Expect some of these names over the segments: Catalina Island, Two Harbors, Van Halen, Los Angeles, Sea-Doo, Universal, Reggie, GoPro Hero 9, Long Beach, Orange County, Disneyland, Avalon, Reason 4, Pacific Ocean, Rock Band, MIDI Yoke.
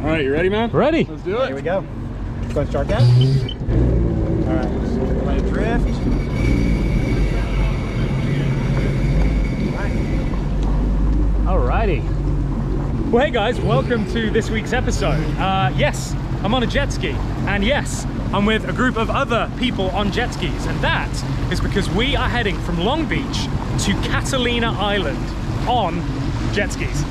All right, you ready, man? Ready. Let's do it. Here we go. Go and start that. All right, just let it drift. All righty. Well, hey guys, welcome to this week's episode. Yes, I'm on a jet ski, and yes, I'm with a group of other people on jet skis, and that is because we are heading from Long Beach to Catalina Island on jet skis.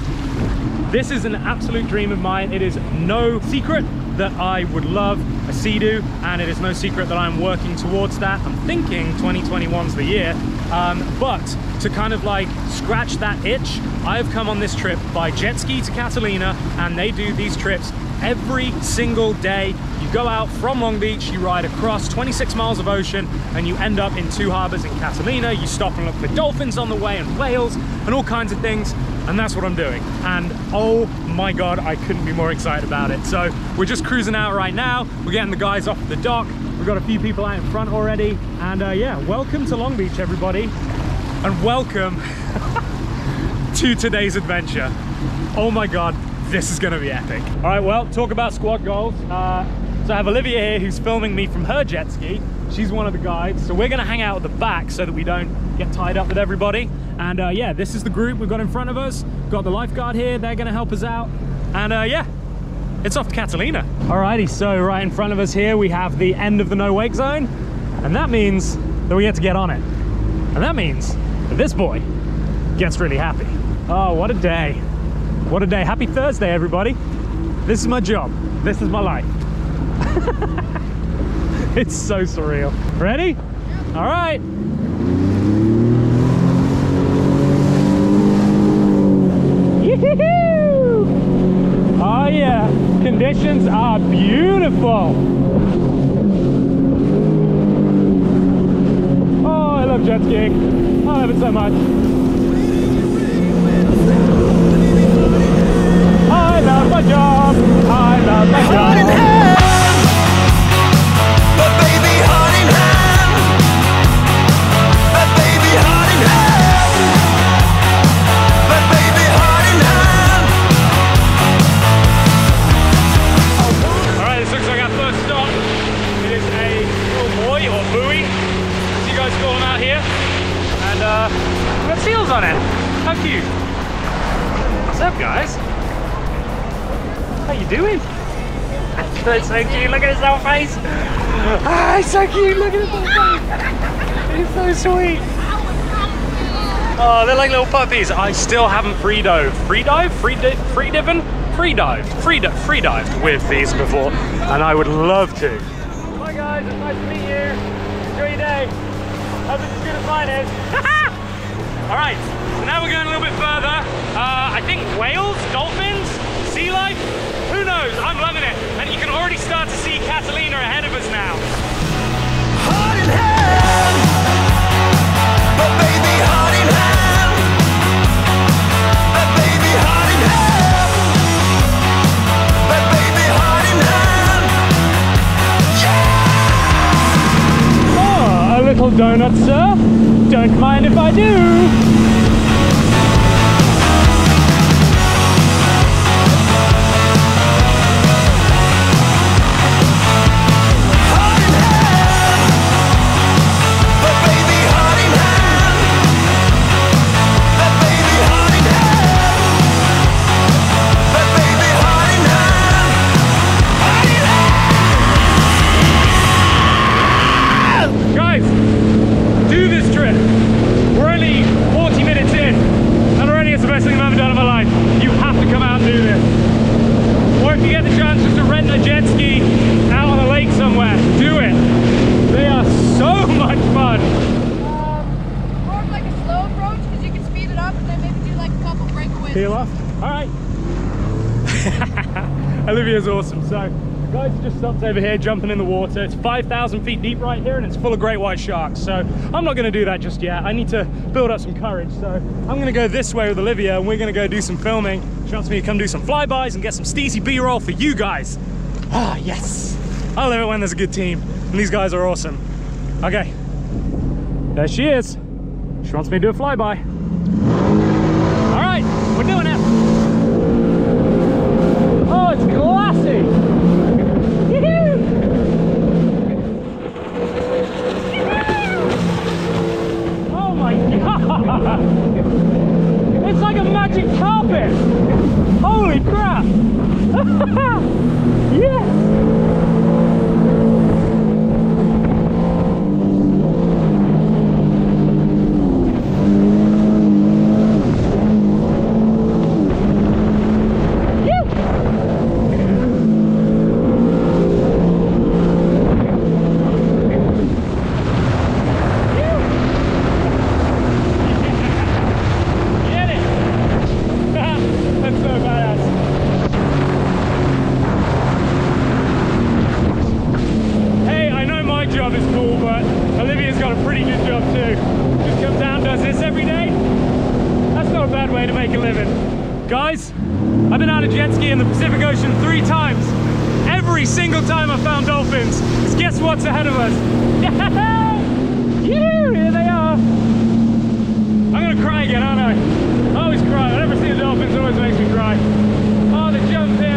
This is an absolute dream of mine. It is no secret that I would love a Sea-Doo, and it is no secret that I'm working towards that. I'm thinking 2021's the year, but to kind of like scratch that itch, I've come on this trip by jet ski to Catalina, and they do these trips every single day. You go out from Long Beach, you ride across 26 miles of ocean, and you end up in Two Harbors in Catalina. You stop and look for dolphins on the way, and whales, and all kinds of things. And that's what I'm doing. And oh my God, I couldn't be more excited about it. So we're just cruising out right now. We're getting the guys off the dock. We've got a few people out in front already. And yeah, welcome to Long Beach, everybody. And welcome to today's adventure. Oh my God, this is gonna be epic. All right, well, talk about squad goals. So I have Olivia here who's filming me from her jet ski. She's one of the guides. So we're gonna hang out at the back so that we don't get tied up with everybody. And yeah, this is the group we've got in front of us. We've got the lifeguard here, they're gonna help us out. And yeah, it's off to Catalina. Alrighty, so right in front of us here, we have the end of the no wake zone. And that means that we get to get on it. And that means that this boy gets really happy. Oh, what a day. What a day. Happy Thursday, everybody. This is my job. This is my life. It's so surreal. Ready? Yeah. All right. Oh yeah, conditions are beautiful. Oh, I love jet skiing. I love it so much. I love my job. I love my job. Seals on it. How cute. What's up, guys? How you doing? That's so cute. Look at his little face. Ah, it's so cute. Look at his little face. It's so sweet. Oh, they're like little puppies. I still haven't free dove. Free dive? Free dived with these before, and I would love to. Hi guys, it's nice to meet you. Enjoy your day. Hope it's as good as mine is. All right, so now we're going a little bit further. I think whales, dolphins, sea life, who knows? I'm loving it. And you can already start to see Catalina ahead of us now. Heart in hand, but baby, heart in hand. But baby, heart in hand. But baby, heart in hand. Yeah! Oh, a little donut surf. Don't mind if I do. Heart in hand, but baby, heart in hand. But baby, heart in hand. But baby, heart in hand. Heart in hand. Guys, do this trip. We're only 40 minutes in, and already it's the best thing I've ever done in my life. You have to come out and do this. Or if you get the chance just to rent a jet ski out on the lake somewhere, do it. They are so much fun. More of like a slow approach, because you can speed it up and then maybe do like a couple breakaways. Peel off? All right. Olivia's awesome. So guys have just stopped over here jumping in the water. It's 5,000 feet deep right here, and it's full of great white sharks, so I'm not going to do that just yet. I need to build up some courage, so I'm going to go this way with Olivia, and we're going to go do some filming. She wants me to come do some flybys and get some steezy b-roll for you guys. Ah, yes, I love it when there's a good team, and these guys are awesome. Okay, there she is. She wants me to do a flyby. All right, we're doing it. Oh, it's glad. job is cool, but Olivia's got a pretty good job too. Just comes down, does this every day. That's not a bad way to make a living. Guys, I've been out of jet ski in the Pacific Ocean 3 times. Every single time I found dolphins. Just guess what's ahead of us? Here they are. I'm gonna cry again, aren't I? I always cry. Whenever I see the dolphins, it always makes me cry. Oh, they jump in.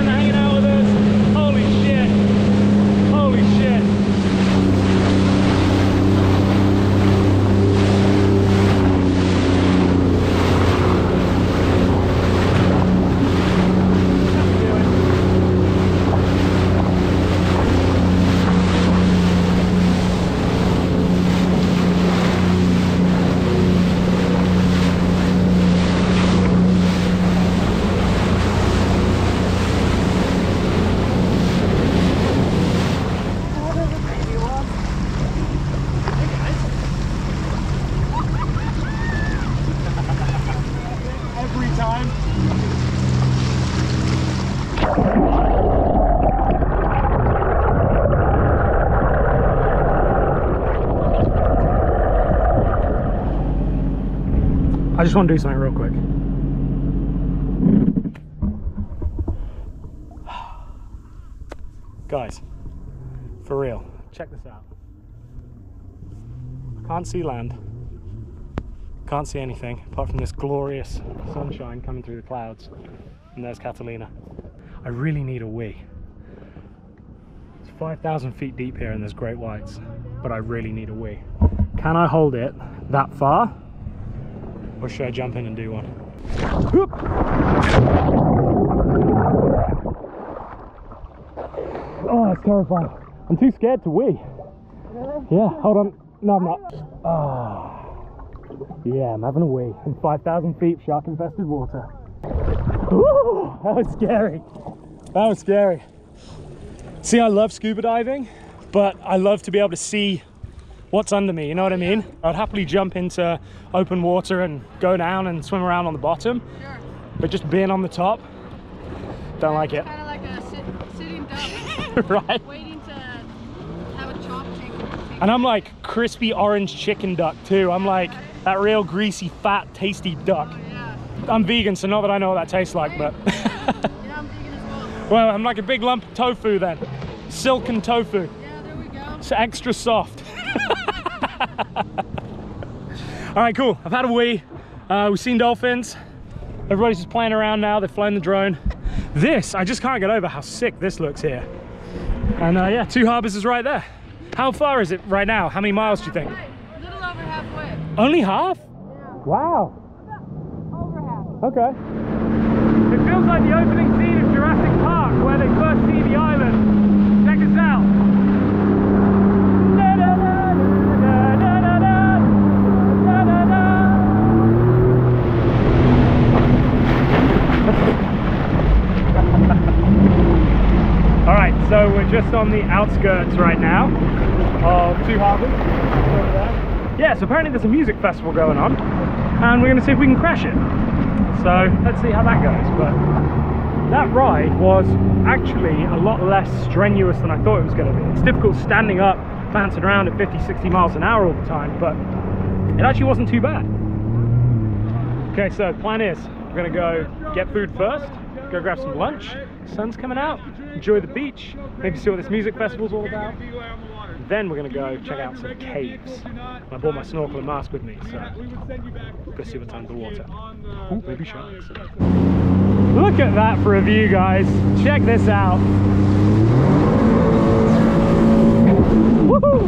I just want to do something real quick. Guys, for real, check this out. I can't see land. Can't see anything apart from this glorious sunshine coming through the clouds. And there's Catalina. I really need a wee. It's 5,000 feet deep here and there's great whites, but I really need a wee. Can I hold it that far? Or should I jump in and do one? Whoop. Oh, that's terrifying. I'm too scared to wee. Really? Yeah, hold on. No, I'm not. Oh. Yeah, I'm having a wee in 5,000 feet shark-infested water. Ooh, that was scary. That was scary. See, I love scuba diving, but I love to be able to see what's under me, you know what I mean? Yeah. I'd happily jump into open water and go down and swim around on the bottom. Sure. But just being on the top, don't like it. Kind of like a sitting duck. Right? Waiting to have a chopped chicken. And I'm like crispy orange chicken duck too. I'm like that real greasy, fat, tasty duck. Oh, yeah. I'm vegan, so not that I know what that tastes like, but... Yeah, I'm vegan as well. Well, I'm like a big lump of tofu then. Silken tofu. Yeah, there we go. It's extra soft. All right, cool. I've had a wee. We've seen dolphins. Everybody's just playing around now. They've flown the drone. This, I just can't get over how sick this looks here. And yeah, Two Harbors is right there. How far is it right now? How many miles do you think? A little over halfway. Only half? Yeah. Wow. Over half. Okay. It feels like the opening scene of Jurassic Park where they first see the island. Check us out. So we're just on the outskirts right now of Two Harbors. Yeah, so apparently there's a music festival going on and we're going to see if we can crash it. So let's see how that goes. But that ride was actually a lot less strenuous than I thought it was going to be. It's difficult standing up, bouncing around at 50, 60 miles an hour all the time, but it actually wasn't too bad. Okay, so plan is we're going to go get food first, go grab some lunch. Sun's coming out, enjoy the beach, maybe see what this music festival's all about. Then we're gonna go check out some caves. I brought my snorkel and mask with me, so go see what's under the water. Ooh, baby sharks. Look at that for a view, guys. Check this out. Woohoo!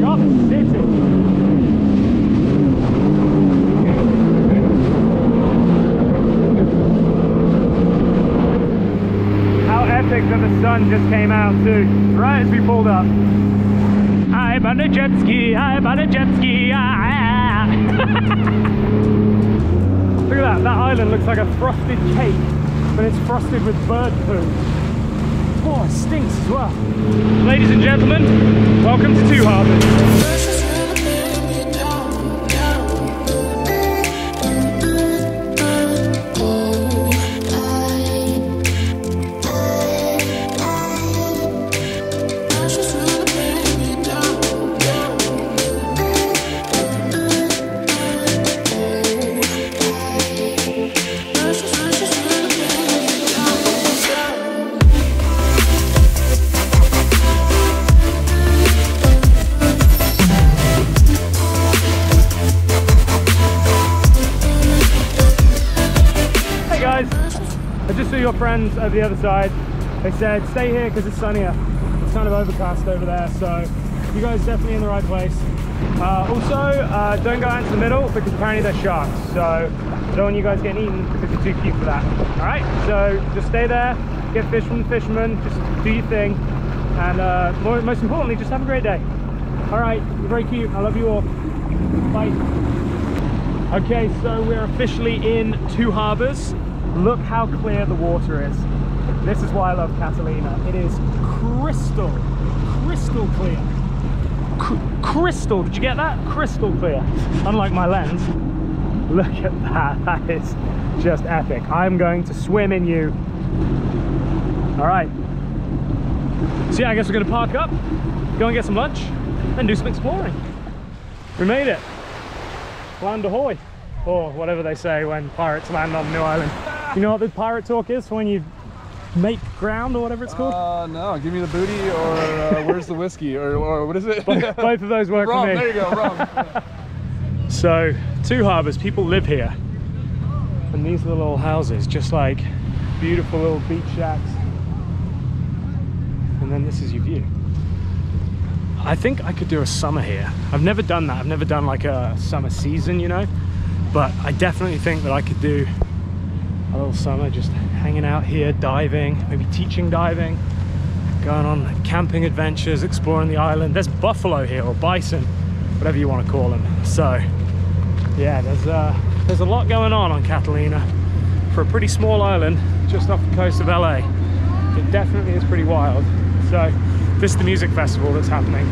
Shark City. That the sun just came out too, right as we pulled up. I'm on a jet ski, I'm on a jet ski. Ah. Look at that, that island looks like a frosted cake, but it's frosted with bird poo. Oh, it stinks as well. Ladies and gentlemen, welcome to Two Harbors. Just I just saw your friends over the other side. They said stay here because it's sunnier. It's kind of overcast over there, so you guys are definitely in the right place. Also, don't go out into the middle because apparently they're sharks, so I don't want you guys getting eaten because you're too cute for that. Alright, so just stay there, get fish from the fishermen, just do your thing, and most importantly, just have a great day. Alright, you're very cute, I love you all. Bye. Okay, so we're officially in Two Harbors. Look how clear the water is. This is why I love Catalina. It is crystal clear. Crystal, did you get that? Crystal clear. Unlike my lens. Look at that, that is just epic. I'm going to swim in you. All right. So yeah, I guess we're gonna park up, go and get some lunch, and do some exploring. We made it. Land ahoy, or whatever they say when pirates land on New Island. You know what the pirate talk is for when you make ground or whatever it's called? No, give me the booty or where's the whiskey or what is it? Both of those work for me. There you go, wrong. So, Two Harbors, people live here. And these little old houses, just like beautiful little beach shacks. And then this is your view. I think I could do a summer here. I've never done that. I've never done like a summer season, you know, but I definitely think that I could do a little summer just hanging out here, diving, maybe teaching diving, going on camping adventures, exploring the island. There's buffalo here, or bison, whatever you want to call them. So yeah, there's a lot going on Catalina for a pretty small island just off the coast of LA. It definitely is pretty wild. So this is the music festival that's happening,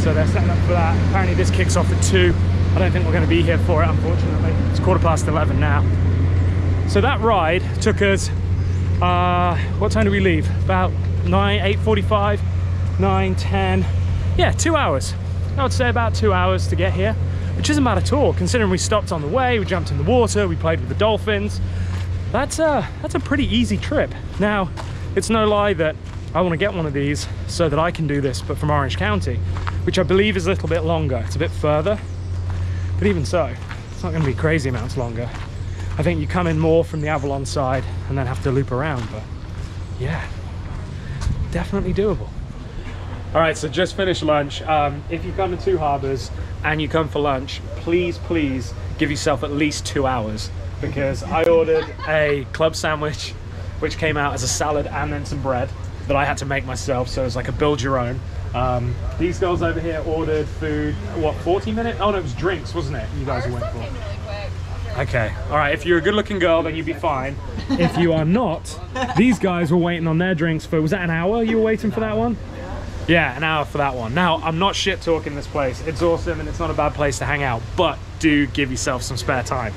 so they're setting up for that. Apparently this kicks off at 2. I don't think we're going to be here for it, unfortunately. It's 11:15 now. So that ride took us, what time did we leave? About 8:45, 9, 10, yeah, 2 hours. I would say about 2 hours to get here, which isn't bad at all, considering we stopped on the way, we jumped in the water, we played with the dolphins. That's a pretty easy trip. Now, it's no lie that I want to get one of these so that I can do this, but from Orange County, which I believe is a little bit longer. It's a bit further, but even so, it's not going to be crazy amounts longer. I think you come in more from the Avalon side and then have to loop around, but yeah, definitely doable. All right, so just finished lunch. If you come to Two Harbors and you come for lunch, please give yourself at least 2 hours, because I ordered a club sandwich, which came out as a salad and then some bread that I had to make myself, so it was like a build your own. These girls over here ordered food, what, 40 minutes? Oh no, it was drinks, wasn't it? You guys went for. Okay, all right, if you're a good-looking girl, then you'd be fine. If you are not, these guys were waiting on their drinks for, was that an hour you were waiting for that one? Yeah, an hour for that one. Now, I'm not shit-talking this place. It's awesome, and it's not a bad place to hang out, but do give yourself some spare time.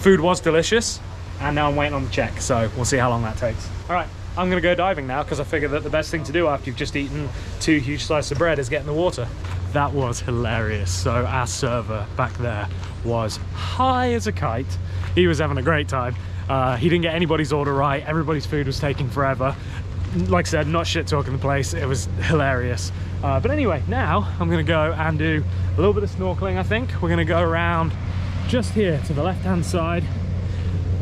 Food was delicious, and now I'm waiting on the check, so we'll see how long that takes. All right, I'm gonna go diving now, because I figure that the best thing to do after you've just eaten 2 huge slices of bread is get in the water. That was hilarious. So our server back there was high as a kite. He was having a great time. He didn't get anybody's order right. Everybody's food was taking forever. Like I said, not shit talking the place. It was hilarious. But anyway, now I'm gonna go and do a little bit of snorkeling, I think. We're gonna go around just here to the left-hand side.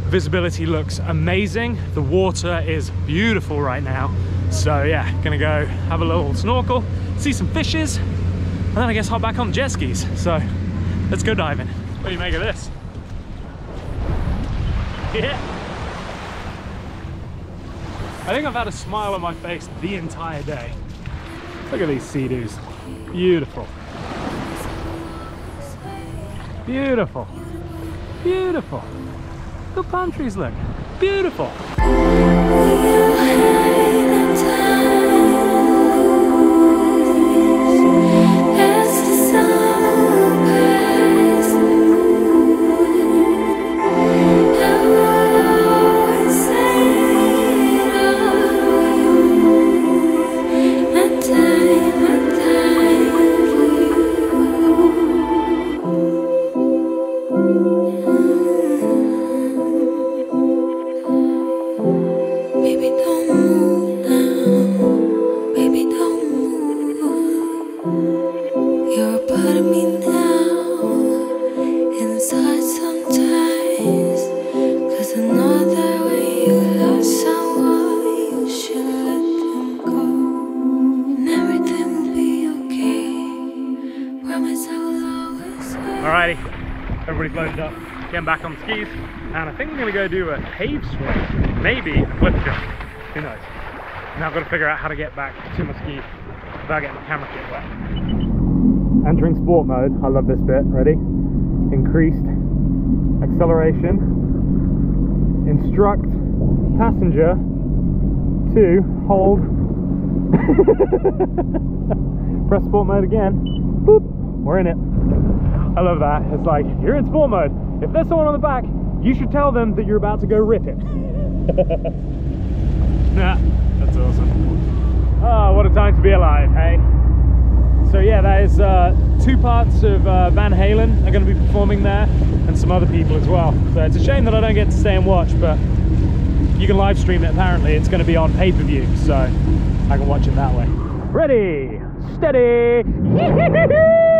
Visibility looks amazing. The water is beautiful right now. So yeah, gonna go have a little snorkel, see some fishes, and then I guess hop back on jet skis. So let's go diving. What do you make of this? Yeah. I think I've had a smile on my face the entire day. Look at these Sea-Doos. Beautiful. Beautiful. Beautiful. The palm trees look beautiful. pretty close up. Getting back on skis, and I think I'm going to go do a cave swim, maybe a cliff jump, who knows. Now I've got to figure out how to get back to my skis without getting the camera kit wet. Entering sport mode, I love this bit, ready? Increased acceleration, instruct passenger to hold, press sport mode again, boop, we're in it. I love that, it's like, you're in sport mode. If there's someone on the back, you should tell them that you're about to go rip it. Nah, that's awesome. Oh, what a time to be alive, hey? So yeah, that is two parts of Van Halen are going to be performing there, and some other people as well. So it's a shame that I don't get to stay and watch, but you can live stream it apparently. It's going to be on pay-per-view, so I can watch it that way. Ready, steady, yee-hee-hee-hee!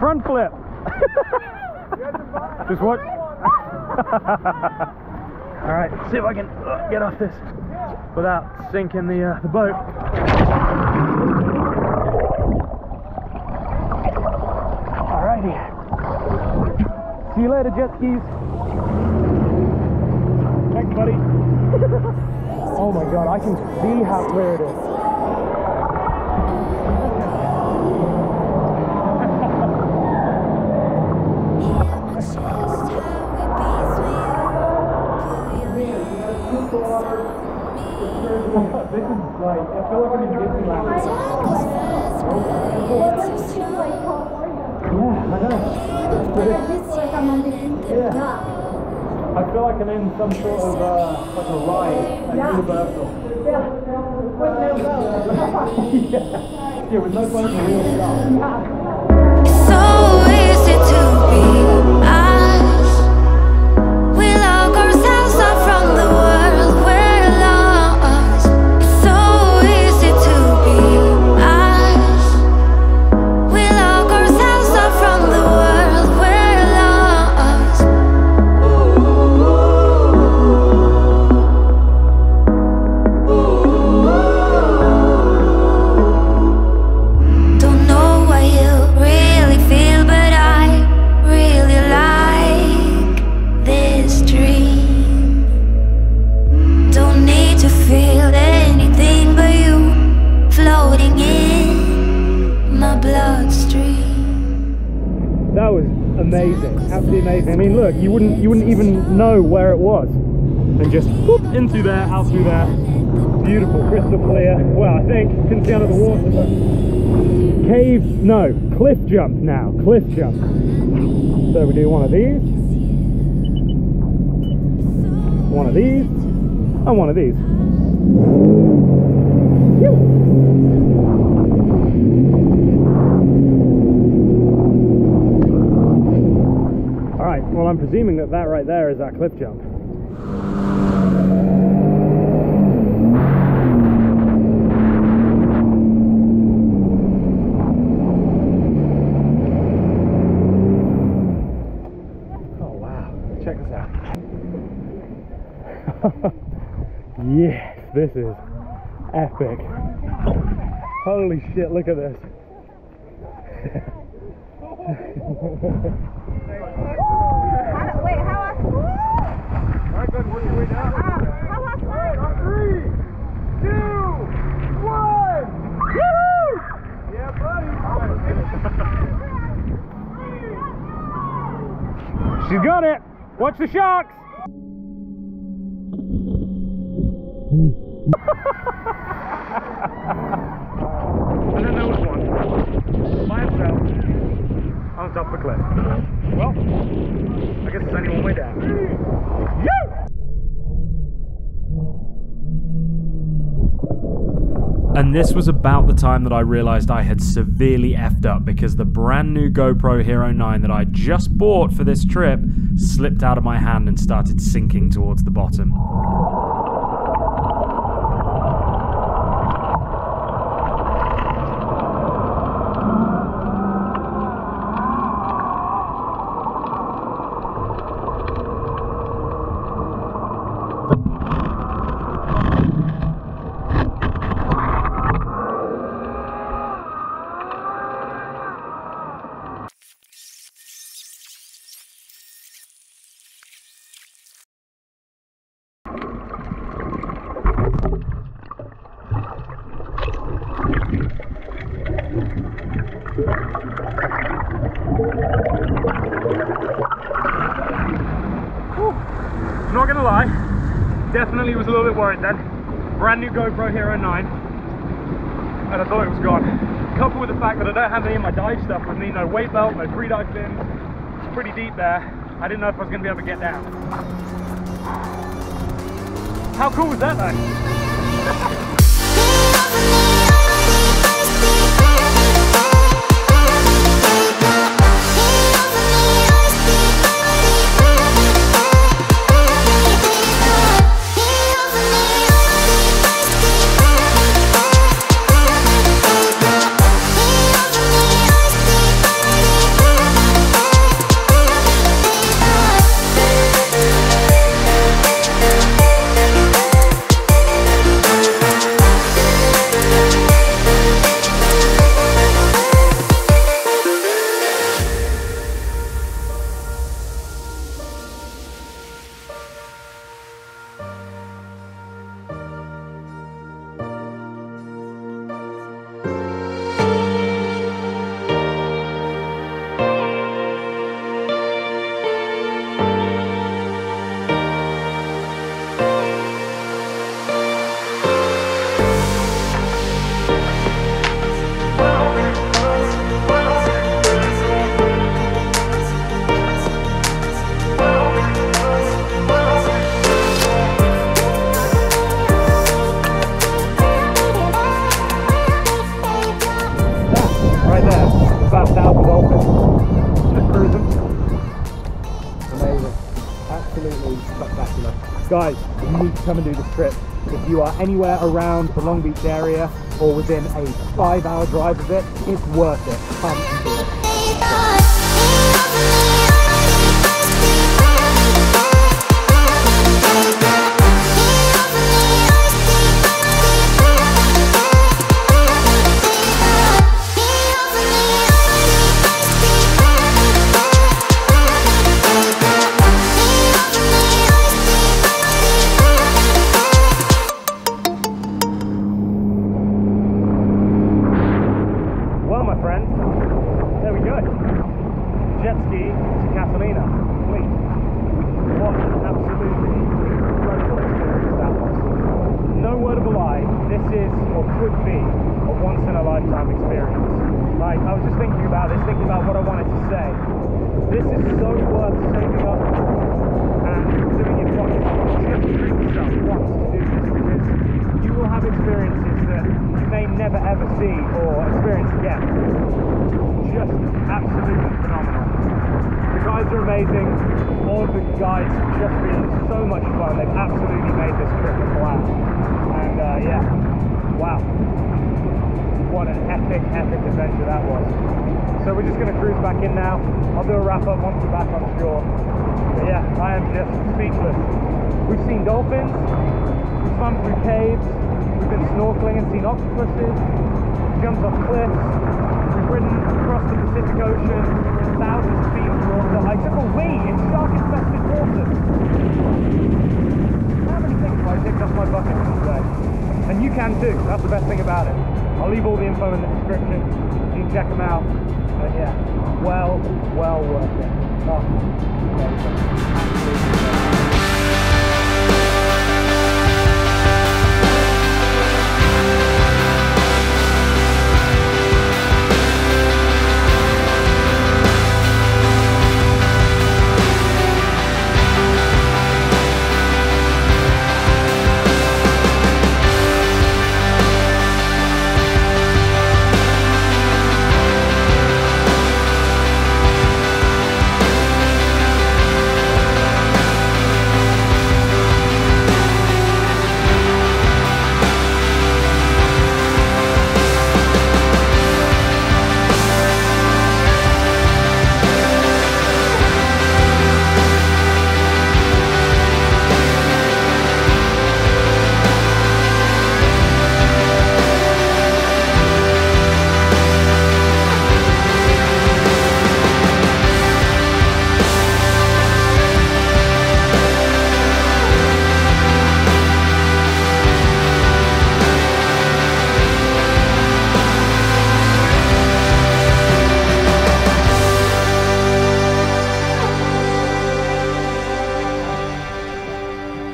Front flip. Just what? All right, see if I can get off this without sinking the boat. All righty. See you later, jet skis. Thanks, buddy. Oh my God, I can see how clear it is. This is like, I feel like I'm in Disneyland. Yeah, I know. But it's like I'm on Disneyland. Yeah. I feel like I'm in some sort of like a ride at Universal. Yeah. With no boat. Yeah. Yeah, with no boat and real stuff. It's so easy to be us. We lock ourselves up from the world. We're lost. Amazing, absolutely amazing. I mean, look, you wouldn't even know where it was, and just whoop, into there, out through there. Beautiful, crystal clear. Well, I think couldn't see under the water, but cave, no, cliff jump now, cliff jump. So we do one of these, and one of these. Well, I'm presuming that that right there is our cliff jump. Oh, wow. Check this out. Yes, this is epic. Holy shit, look at this. She's got it! Watch the sharks! And then there was one, by itself, on top of the cliff. Well, I guess it's only one way down. And this was about the time that I realized I had severely effed up because the brand new GoPro Hero 9 that I just bought for this trip slipped out of my hand and started sinking towards the bottom. I'm not gonna lie, definitely was a little bit worried then. Brand new GoPro Hero 9, and I thought it was gone. Coupled with the fact that I don't have any of my dive stuff with me, no weight belt, no free dive fins. It's pretty deep there. I didn't know if I was gonna be able to get down. How cool was that though? Guys, you need to come and do this trip. If you are anywhere around the Long Beach area or within a 5-hour drive of it, it's worth it. Come and do it. Octopuses, jumps off cliffs, we've ridden across the Pacific Ocean, thousands of feet of water. I took a wee in shark-infested water. How many things have I ticked off my bucket list today? And you can too, that's the best thing about it. I'll leave all the info in the description, you can check them out. But yeah, well worth it. Oh, absolutely.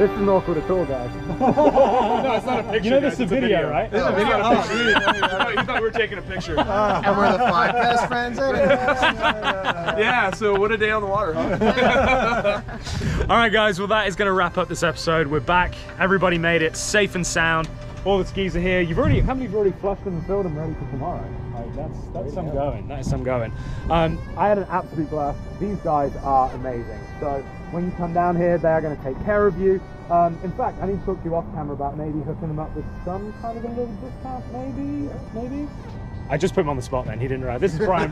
This is an awkward at all, guys. No, it's not a picture. You know, this is a video, right? This is a video. You thought we were taking a picture. And we're the five best friends anyway. Yeah, so what a day on the water, huh? All right, guys, well, that is going to wrap up this episode. We're back. Everybody made it safe and sound. All the skis are here. You've already, how many have already flushed them and filled them ready for tomorrow? Like, that's some going. That is some going. I had an absolute blast. These guys are amazing. So when you come down here, they are going to take care of you. In fact, I need to talk to you off camera about maybe hooking them up with some kind of a little discount, maybe. I just put him on the spot then. He didn't realize. This is Brian.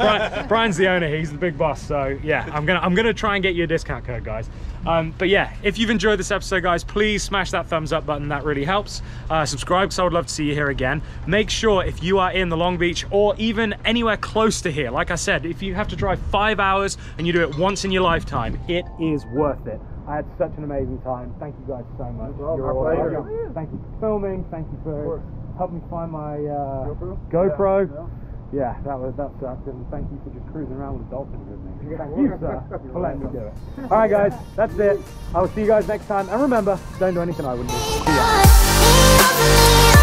Brian's the owner. He's the big boss. So yeah, I'm gonna try and get you a discount code, guys. But yeah, if you've enjoyed this episode, guys, please smash that thumbs up button. That really helps. Subscribe, because I would love to see you here again. Make sure if you are in the Long Beach or even anywhere close to here, like I said, if you have to drive 5 hours and you do it once in your lifetime, it is worth it. I had such an amazing time. Thank you guys so much. You're all thank you for filming. Thank you for helping me find my GoPro. Yeah, that sucked. And thank you for just cruising around with dolphins with me. Thank you, sir, for letting me do it. All right, guys, that's it. I will see you guys next time. And remember, don't do anything I wouldn't do. See ya.